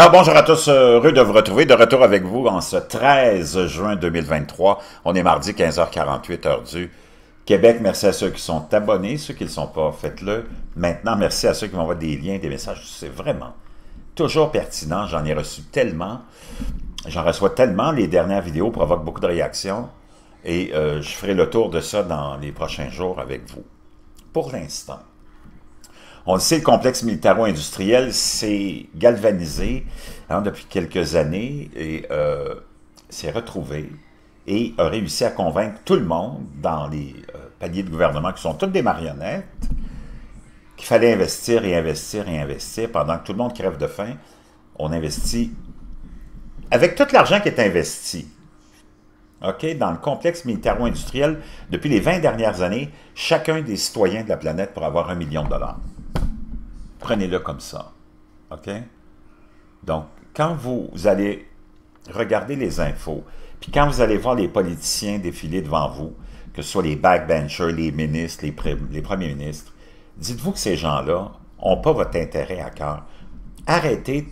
Alors bonjour à tous, heureux de vous retrouver, de retour avec vous en ce 13 juin 2023. On est mardi 15h48, heure du Québec. Merci à ceux qui sont abonnés, ceux qui ne le sont pas, faites-le maintenant. Merci à ceux qui m'envoient des liens, des messages, c'est vraiment toujours pertinent. J'en ai reçu tellement, j'en reçois tellement, les dernières vidéos provoquent beaucoup de réactions et je ferai le tour de ça dans les prochains jours avec vous. Pour l'instant, on le sait, le complexe militaro-industriel s'est galvanisé depuis quelques années et s'est retrouvé et a réussi à convaincre tout le monde dans les paliers de gouvernement qui sont toutes des marionnettes qu'il fallait investir et investir et investir pendant que tout le monde crève de faim. On investit avec tout l'argent qui est investi. Okay, dans le complexe militaro-industriel, depuis les 20 dernières années, chacun des citoyens de la planète pour avoir $1 million. Prenez-le comme ça. Okay? Donc, quand vous allez regarder les infos, puis quand vous allez voir les politiciens défiler devant vous, que ce soit les backbenchers, les ministres, les premiers ministres, dites-vous que ces gens-là n'ont pas votre intérêt à cœur. Arrêtez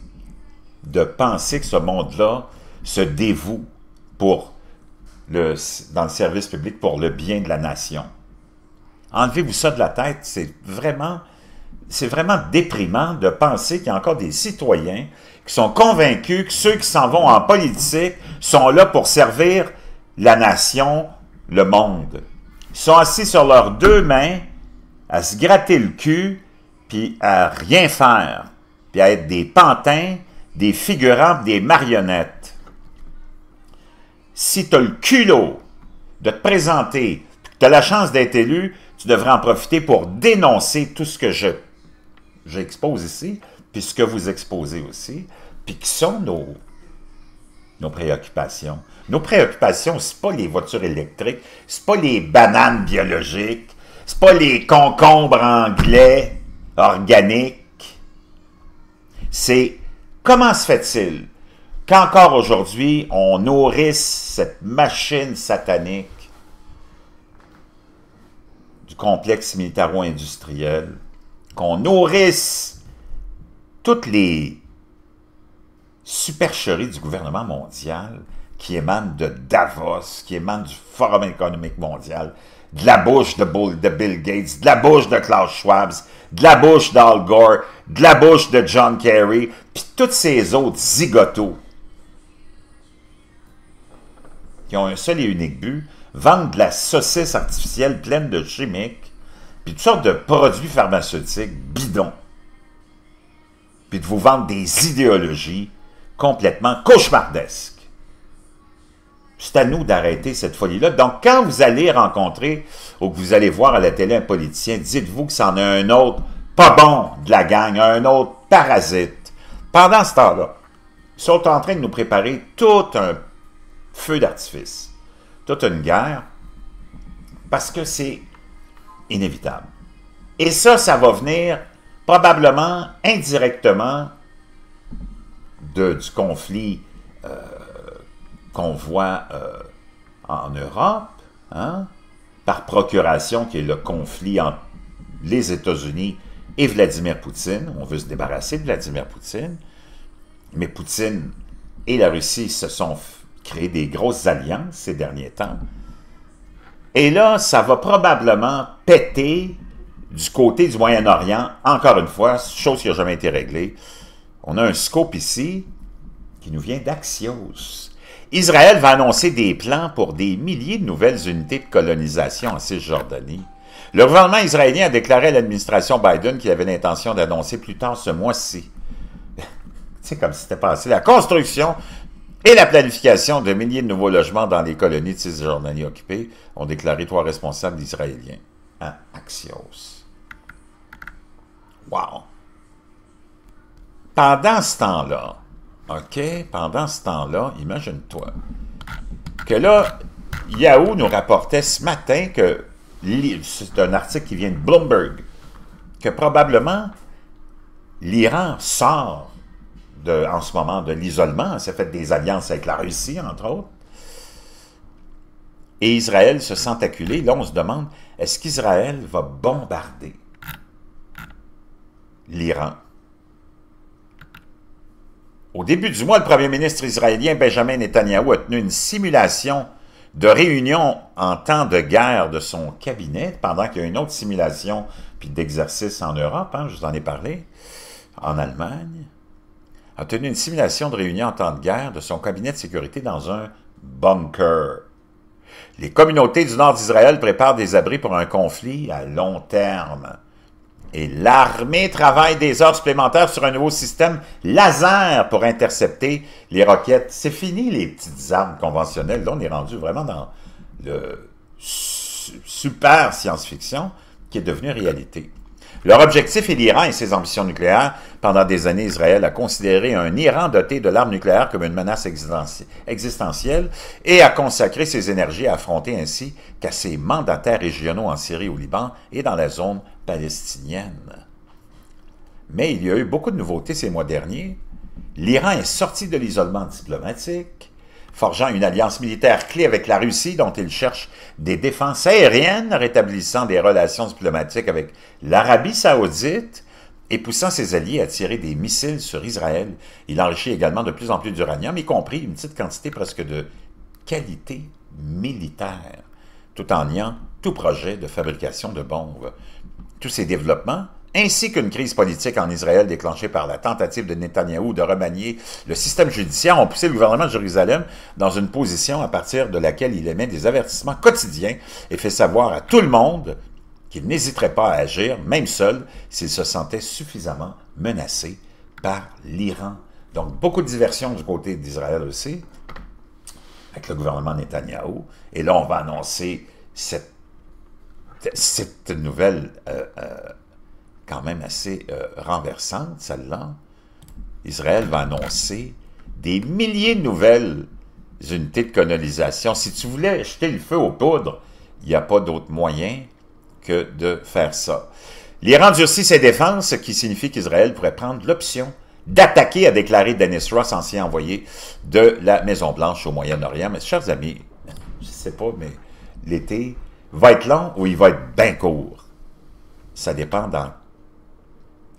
de penser que ce monde-là se dévoue pour... dans le service public pour le bien de la nation. Enlevez-vous ça de la tête, c'est vraiment déprimant de penser qu'il y a encore des citoyens qui sont convaincus que ceux qui s'en vont en politique sont là pour servir la nation, le monde. Ils sont assis sur leurs deux mains à se gratter le cul, puis à rien faire, puis à être des pantins, des figurants, des marionnettes. Si tu as le culot de te présenter, que tu as la chance d'être élu, tu devrais en profiter pour dénoncer tout ce que j'expose ici, puis ce que vous exposez aussi, puis qui sont nos préoccupations. Nos préoccupations, c'est pas les voitures électriques, c'est pas les bananes biologiques, c'est pas les concombres anglais organiques. C'est comment se fait-il qu'encore aujourd'hui, on nourrisse cette machine satanique du complexe militaro-industriel, qu'on nourrisse toutes les supercheries du gouvernement mondial qui émanent de Davos, qui émanent du Forum économique mondial, de la bouche de Bill Gates, de la bouche de Klaus Schwab, de la bouche d'Al Gore, de la bouche de John Kerry, puis tous ces autres zigotos qui ont un seul et unique but, vendre de la saucisse artificielle pleine de chimiques, puis toutes sortes de produits pharmaceutiques bidons, puis de vous vendre des idéologies complètement cauchemardesques. C'est à nous d'arrêter cette folie-là. Donc, quand vous allez rencontrer ou que vous allez voir à la télé un politicien, dites-vous que c'en a un autre pas bon de la gang, un autre parasite. Pendant ce temps-là, ils sont en train de nous préparer tout un feu d'artifice, toute une guerre, parce que c'est inévitable. Et ça, ça va venir probablement indirectement du conflit qu'on voit en Europe, par procuration, qui est le conflit entre les États-Unis et Vladimir Poutine. On veut se débarrasser de Vladimir Poutine, mais Poutine et la Russie se sont créer des grosses alliances ces derniers temps. Et là, ça va probablement péter du côté du Moyen-Orient, encore une fois, chose qui n'a jamais été réglée. On a un scoop ici qui nous vient d'Axios. Israël va annoncer des plans pour des milliers de nouvelles unités de colonisation en Cisjordanie. Le gouvernement israélien a déclaré à l'administration Biden qu'il avait l'intention d'annoncer plus tard ce mois-ci. C'est comme si c'était passé la construction et la planification de milliers de nouveaux logements dans les colonies de Cisjordanie occupées, ont déclaré trois responsables israéliens à Axios. Wow! Pendant ce temps-là, imagine-toi que là, Yahoo nous rapportait ce matin que, c'est un article qui vient de Bloomberg, que probablement l'Iran sort en ce moment de l'isolement, s'est fait des alliances avec la Russie, entre autres. Et Israël se sent acculé. Là, on se demande, est-ce qu'Israël va bombarder l'Iran? Au début du mois, le premier ministre israélien Benjamin Netanyahou a tenu une simulation de réunion en temps de guerre de son cabinet, pendant qu'il y a une autre simulation puis d'exercice en Europe, hein, je vous en ai parlé, en Allemagne, a tenu une simulation de réunion en temps de guerre de son cabinet de sécurité dans un bunker. Les communautés du nord d'Israël préparent des abris pour un conflit à long terme. Et l'armée travaille des heures supplémentaires sur un nouveau système laser pour intercepter les roquettes. C'est fini les petites armes conventionnelles. Là, on est rendu vraiment dans le super science-fiction qui est devenu réalité. Leur objectif est l'Iran et ses ambitions nucléaires. Pendant des années, Israël a considéré un Iran doté de l'arme nucléaire comme une menace existentielle et a consacré ses énergies à affronter ainsi qu'à ses mandataires régionaux en Syrie, au Liban et dans la zone palestinienne. Mais il y a eu beaucoup de nouveautés ces mois derniers. L'Iran est sorti de l'isolement diplomatique, forgeant une alliance militaire clé avec la Russie dont il cherche des défenses aériennes, rétablissant des relations diplomatiques avec l'Arabie saoudite et poussant ses alliés à tirer des missiles sur Israël. Il enrichit également de plus en plus d'uranium, y compris une petite quantité presque de qualité militaire, tout en niant tout projet de fabrication de bombes. Tous ces développements, ainsi qu'une crise politique en Israël déclenchée par la tentative de Netanyahou de remanier le système judiciaire, ont poussé le gouvernement de Jérusalem dans une position à partir de laquelle il émet des avertissements quotidiens et fait savoir à tout le monde qu'il n'hésiterait pas à agir, même seul, s'il se sentait suffisamment menacé par l'Iran. Donc, beaucoup de diversions du côté d'Israël aussi, avec le gouvernement Netanyahou. Et là, on va annoncer cette nouvelle... quand même assez renversante, celle-là. Israël va annoncer des milliers de nouvelles unités de colonisation. Si tu voulais jeter le feu aux poudres, il n'y a pas d'autre moyen que de faire ça. L'Iran durcit ses défenses, ce qui signifie qu'Israël pourrait prendre l'option d'attaquer, a déclaré Dennis Ross, ancien envoyé de la Maison-Blanche au Moyen-Orient. Mais chers amis, je ne sais pas, mais l'été va être long ou il va être bien court. Ça dépend dans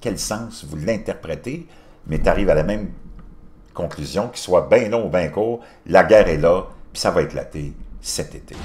quel sens vous l'interprétez, mais tu arrives à la même conclusion, qu'il soit bien long ou bien court, la guerre est là, puis ça va éclater cet été.